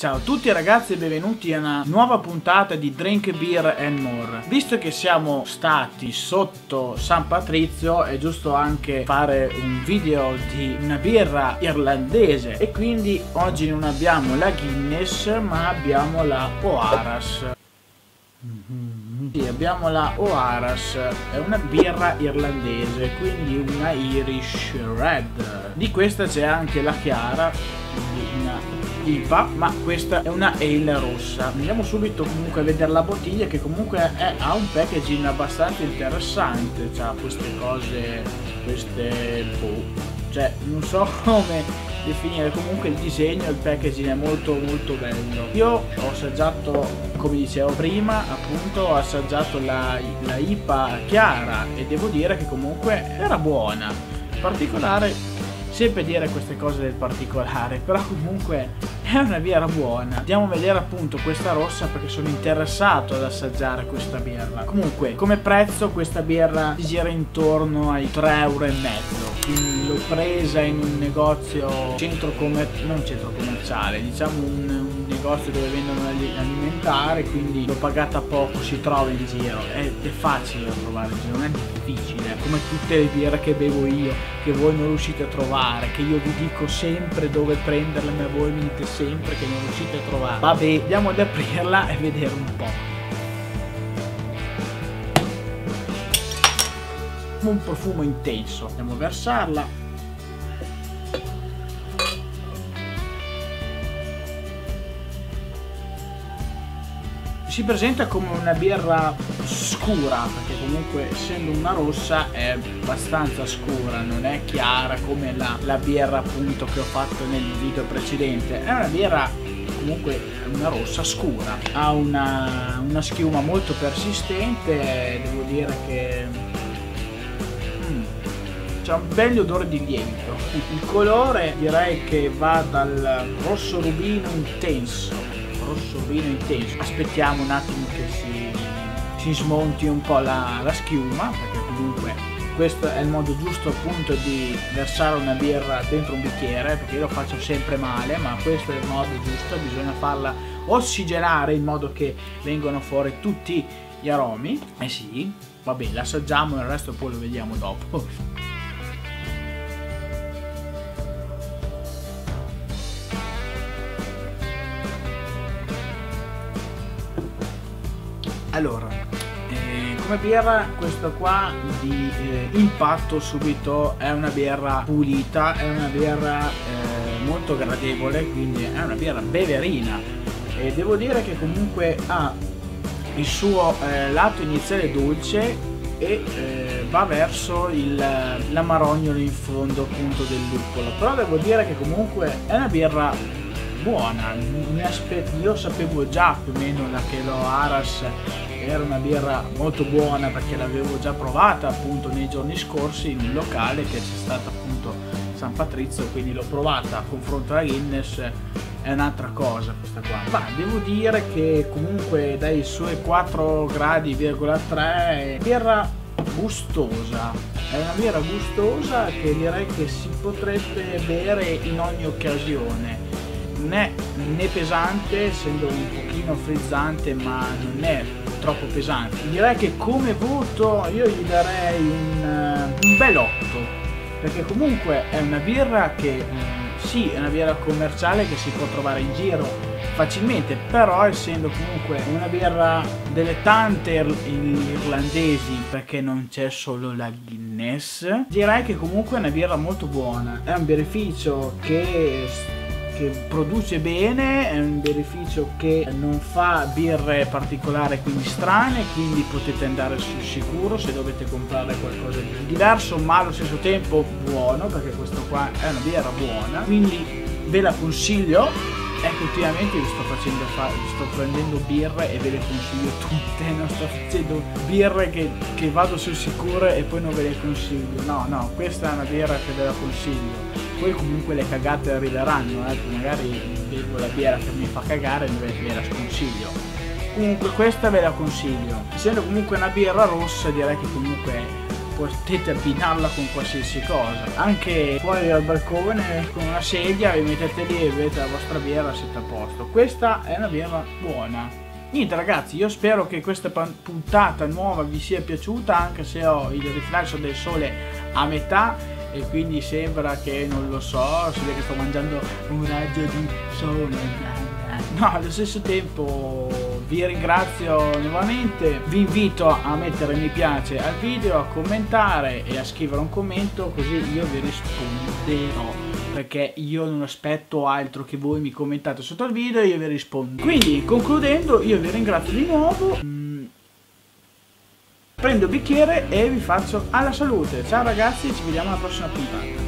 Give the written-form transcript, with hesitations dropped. Ciao a tutti ragazzi e benvenuti a una nuova puntata di Drink Beer and More. Visto che siamo stati sotto San Patrizio è giusto anche fare un video di una birra irlandese e quindi oggi non abbiamo la Guinness ma abbiamo la O'Hara's. Sì, abbiamo la O'Hara's, è una birra irlandese, quindi una Irish Red. Di questa c'è anche la chiara, quindi una IPA, ma questa è una ale rossa. Andiamo subito comunque a vedere la bottiglia, che comunque ha un packaging abbastanza interessante. C'ha queste cose, queste cioè non so come definire, comunque il disegno e il packaging è molto bello. Io ho assaggiato, come dicevo prima, appunto ho assaggiato la IPA chiara e devo dire che comunque era buona, particolare. Sempre dire queste cose del particolare, però comunque è una birra buona. Andiamo a vedere appunto questa rossa perché sono interessato ad assaggiare questa birra. Comunque come prezzo questa birra si gira intorno ai 3,50 €. Quindi l'ho presa in un negozio non centro commerciale, diciamo un negozio dove vendono alimentare, quindi l'ho pagata poco, si trova in giro, è facile da trovare in giro, non è difficile, come tutte le birre che bevo io, che voi non riuscite a trovare, che io vi dico sempre dove prenderle, ma voi mi dite sempre che non riuscite a trovare. Vabbè, andiamo ad aprirla e vedere un po'. Un profumo intenso, andiamo a versarla. Si presenta come una birra scura perché comunque essendo una rossa è abbastanza scura, non è chiara come la birra appunto che ho fatto nel video precedente. È una birra comunque una rossa scura, ha una schiuma molto persistente, devo dire che c'è un bel odore di lievito. Il colore direi che va dal rosso rubino intenso, aspettiamo un attimo che si smonti un po' la schiuma, perché comunque questo è il modo giusto appunto di versare una birra dentro un bicchiere, perché io lo faccio sempre male, ma questo è il modo giusto, bisogna farla ossigenare in modo che vengano fuori tutti gli aromi. Eh sì, va bene, l'assaggiamo e il resto poi lo vediamo dopo. Allora, come birra questa qua di impatto subito è una birra pulita, è una birra molto gradevole, quindi è una birra beverina e devo dire che comunque ha il suo lato iniziale dolce e va verso l'amarognolo in fondo appunto del luppolo, però devo dire che comunque è una birra buona. Io sapevo già più o meno che l'O'Hara's era una birra molto buona perché l'avevo già provata appunto nei giorni scorsi in un locale che c'è stato appunto San Patrizio, quindi l'ho provata. A confronto alla Guinness è un'altra cosa questa qua. Ma devo dire che comunque dai suoi 4,3 gradi, birra gustosa, è una birra gustosa che direi che si potrebbe bere in ogni occasione. Non è né pesante, essendo un pochino frizzante, ma non è troppo pesante. Direi che come voto io gli darei un bel 8, perché comunque è una birra che sì, è una birra commerciale che si può trovare in giro facilmente, però essendo comunque una birra delle tante irlandesi, perché non c'è solo la Guinness, direi che comunque è una birra molto buona. È un birrificio che produce bene, è un birrificio che non fa birre particolari quindi strane, quindi potete andare sul sicuro se dovete comprare qualcosa di diverso ma allo stesso tempo buono, perché questo qua è una birra buona, quindi ve la consiglio. Ecco, ultimamente io sto prendendo birre e ve le consiglio tutte, non sto facendo birre che vado sul sicuro e poi non ve le consiglio, no, questa è una birra che ve la consiglio. Poi comunque le cagate arriveranno, magari bevo la birra che mi fa cagare e ve la sconsiglio. Comunque questa ve la consiglio. Essendo comunque una birra rossa direi che comunque potete abbinarla con qualsiasi cosa, anche fuori dal balcone con una sedia vi mettete lì e bevete la vostra birra, siete a posto. Questa è una birra buona. Niente ragazzi, io spero che questa puntata nuova vi sia piaciuta, anche se ho il riflesso del sole a metà e quindi sembra che, non lo so, sembra che sto mangiando un raggio di sole. No, allo stesso tempo vi ringrazio nuovamente, vi invito a mettere mi piace al video, a commentare e a scrivere un commento, così io vi risponderò, perché io non aspetto altro che voi mi commentate sotto il video e io vi rispondo. Quindi, concludendo, io vi ringrazio di nuovo, prendo il bicchiere e vi faccio alla salute. Ciao ragazzi, ci vediamo alla prossima puntata.